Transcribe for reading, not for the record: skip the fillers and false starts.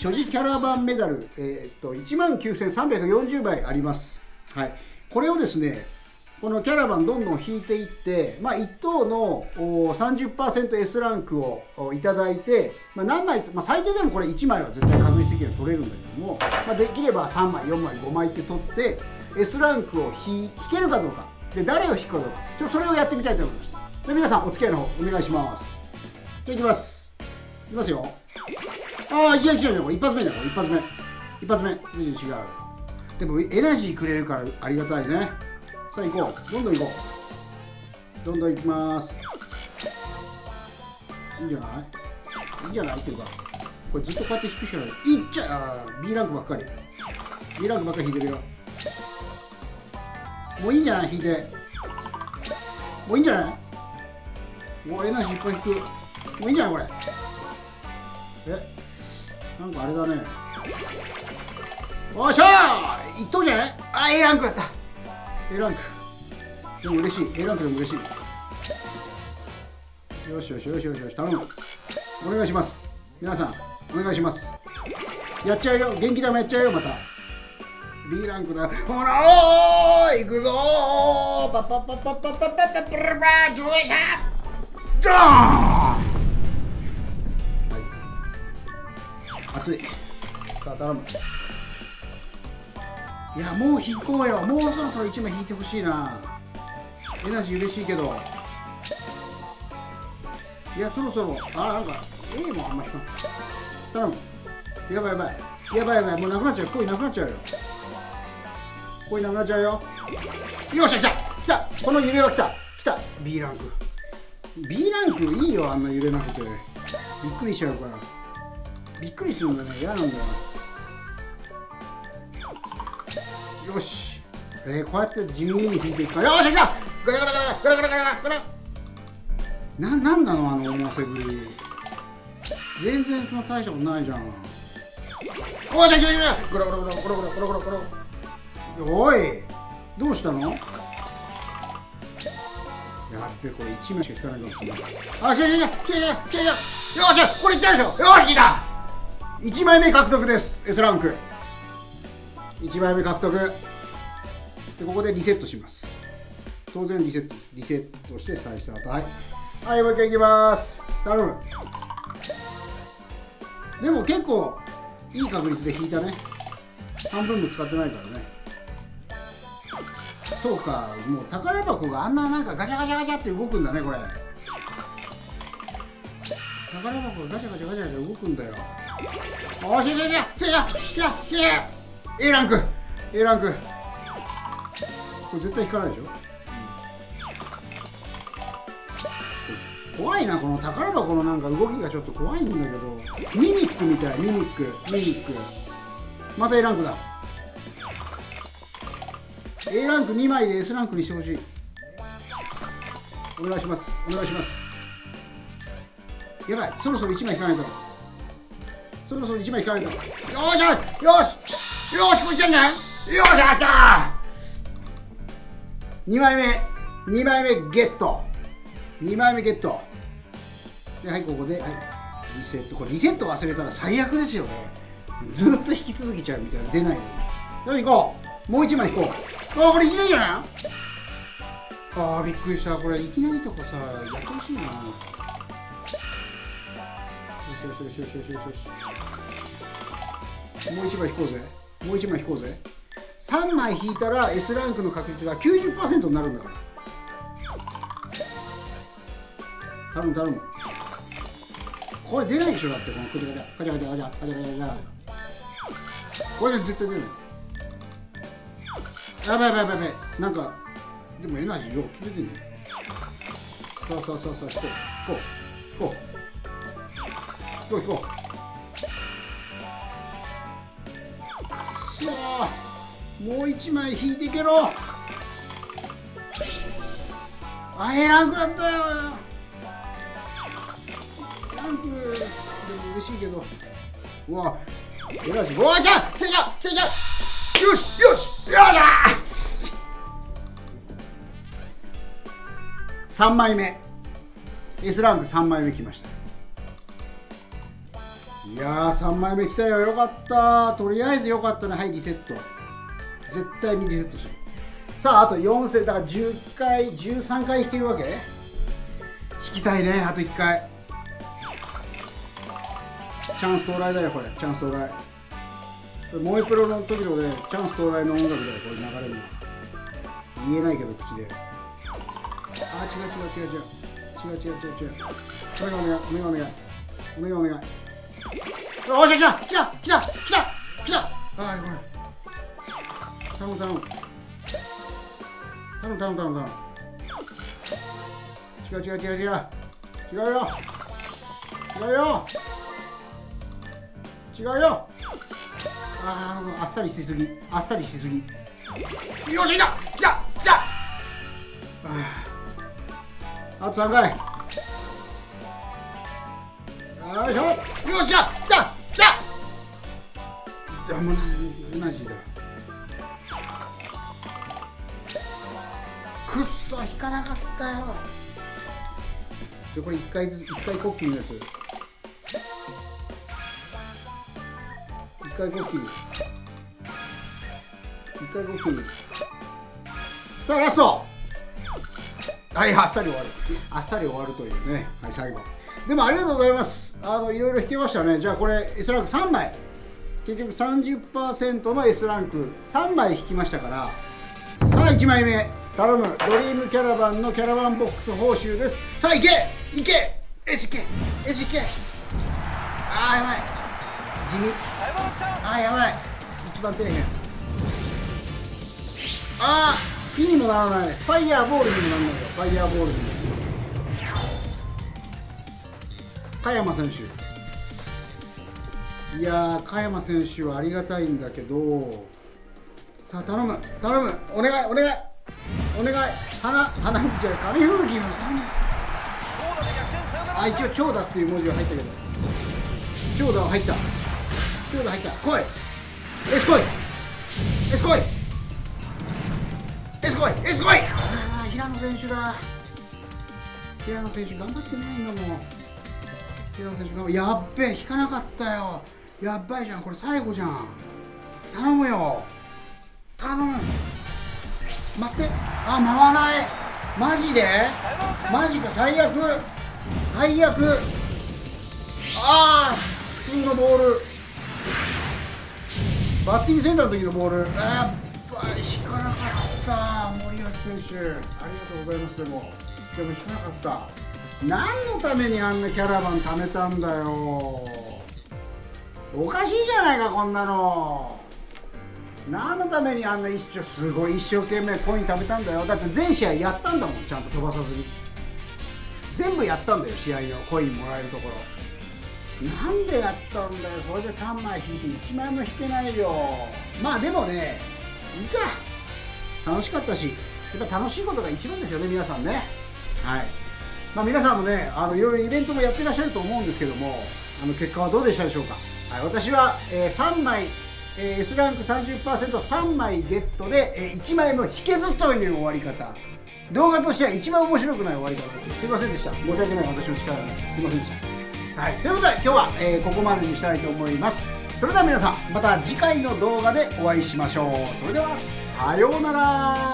所持キャラバンメダル、19,340枚あります、はい、これをですねこのキャラバンどんどん引いていって、1等の 30%S ランクをいただいて、何枚、最低でもこれ1枚は絶対数値的には取れるんだけども、できれば3枚4枚5枚って取って S ランクを 引けるかどうかで誰を引くかどうかそれをやってみたいと思います。で皆さんお付き合いの方お願いします。じゃあいきます、いきますよ。一発目だよ、一発目違う。でもエナジーくれるからありがたいね。さあ行こう、どんどん行きます。いいんじゃないっていうかこれずっとこうやって引くしかない。いっちゃう B ランクばっかり B ランクばっかり引いてるよ。もういいんじゃない、引いてもういいんじゃない。もうエナジーいっぱい引く、もういいんじゃないこれ。なんかあれだね。おっしゃー1等じゃない。A ランクだった、A ランクでも嬉しい、A ランクでも嬉しい。よし頼む、お願いします。皆さんお願いします。やっちゃうよ、元気玉やっちゃうよ。また B ランクだ、ほらおーいくぞー、パパパパパパパパパプルバージョイサードーン、はい、熱い。さあ頼む、いやもう引こうよ、もうそろそろ1枚引いてほしいな。エナジー嬉しいけど、いやそろそろなんか A もあんま引かない。頼む、やばいもうなくなっちゃう、恋なくなっちゃうよ。よっしゃ来た、この揺れは来た B ランク B ランクいいよ、あんな揺れなくてびっくりしちゃうから。びっくりするんだね、嫌なんだよ。よし、こうやって地味に引いていくから。よし、いったガラガラガラガラガラガラなんなのあの思わせぶり、全然その大したことないじゃん。おいじゃあゴロゴロおいどうしたの。やっべこれ1枚しか引かないかもしれない。あ、違うよしこれいったでしょ。よし、いった1枚目獲得です、 S ランク1枚目獲得で、ここでリセットします。当然リセットして再スタート。はい、もう一回いきます。頼む。でも結構いい確率で引いたね、半分も使ってないからね。そうか、もう宝箱があんななんかガチャガチャガチャって動くんだね。これ宝箱がガチャガチャ動くんだよ。おしいやA ランク、これ絶対引かないでしょ、怖いなこの宝箱のなんか動きがちょっと怖いんだけど。ミミックみたい、ミミックまた A ランクだ。 A ランク2枚で S ランクにしてほしい。お願いします。やばい、そろそろ1枚引かないと。よしこれいけんね。よし、やったー、2枚目ゲット、で、はい、ここで、はい、リセット。これリセット忘れたら最悪ですよね、ずっと引き続きちゃうみたいな、出ないように。よし、行こう、もう1枚引こう。ああ、これいきなりじゃない。ああ、びっくりした、これいきなりとかさ、ややこしいな。よし、もう1枚引こうぜ。3枚引いたら S ランクの確率が 90% になるんだから。頼むこれ出ないでしょ、だってこのガチャガチャこれで絶対出ない。やばいなんかでもエナジーよく出てんね。そう引こうもう1枚引いてけろ。あ、Aランクだったよ。ランクでも嬉しいけど、うわ、エナジー、うわ、来たよし3枚目 S ランク3枚目きました。いやー、3枚目来たよ。よかったー。とりあえずよかったね。はい、リセット。絶対にリセットしよう。さあ、あと4戦、だから10回、13回引けるわけ？引きたいね、あと1回。チャンス到来だよ、これ。チャンス到来。これもう一プロの時のね、チャンス到来の音楽だよ、これ流れるの。言えないけど、口で。あ、違う。お願い。おー、来たあー、ごめん。頼む。違うよ。あー、あっさりしすぎ。よし、来たあと3回。よいしょ。よっしゃ、来たもう、マジだ。くっそ、引かなかったよ。これ1回ずつ、1回コッキーのやつ。1回コッキー。さあ、ラスト。はい、あっさり終わる。というね。はい、最後。でも、ありがとうございます。いろいろ引けましたね。じゃあ、これ、S ランク3枚。結局 30% の S ランク3枚引きましたから。さあ、1枚目。頼む。ドリームキャラバンのキャラバンボックス報酬です。さあ、いけ !SK! あー、やばい。地味。あー、やばい。一番底辺。あー、火にもならない。ファイヤーボールにもならないよ。加山選手。いやー、加山選手はありがたいんだけど、さあ、頼む。お願い。花吹きじゃない、紙吹雪。あ、一応長打っていう文字が入ったけど、長打は入った。来い！エス来い！ああ、平野選手頑張ってないんだもん。平野選手がやっべえ、引かなかったよ。やばいじゃん、これ最後じゃん。頼むよ。待って、あ、回らない。マジか、最悪。ああ、普通のボール。バッティングセンターの時のボール、やっぱり引かなかった、森脇選手、ありがとうございます。でも引かなかった、何のためにあんなキャラバン貯めたんだよ、おかしいじゃないか、こんなの、何のためにあんなすごい一生懸命コイン貯めたんだよ、だって全試合やったんだもん、ちゃんと飛ばさずに、全部やったんだよ、試合のコインもらえるところ。なんでやったんだよ。それで3枚引いて1枚も引けないよ。まあでもね、いいか。楽しかったし、やっぱ楽しいことが一番ですよね、皆さんね。はい。まあ皆さんもね、いろいろイベントもやってらっしゃると思うんですけども、結果はどうでしたでしょうか。はい、私は、3枚、S ランク 30%3 枚ゲットで、1枚も引けずという終わり方。動画としては一番面白くない終わり方です。すいませんでした。申し訳ない、私の力がない。すいませんでした。はい、ということで今日は、ここまでにしたいと思います。それでは皆さん、また次回の動画でお会いしましょう。それではさようなら。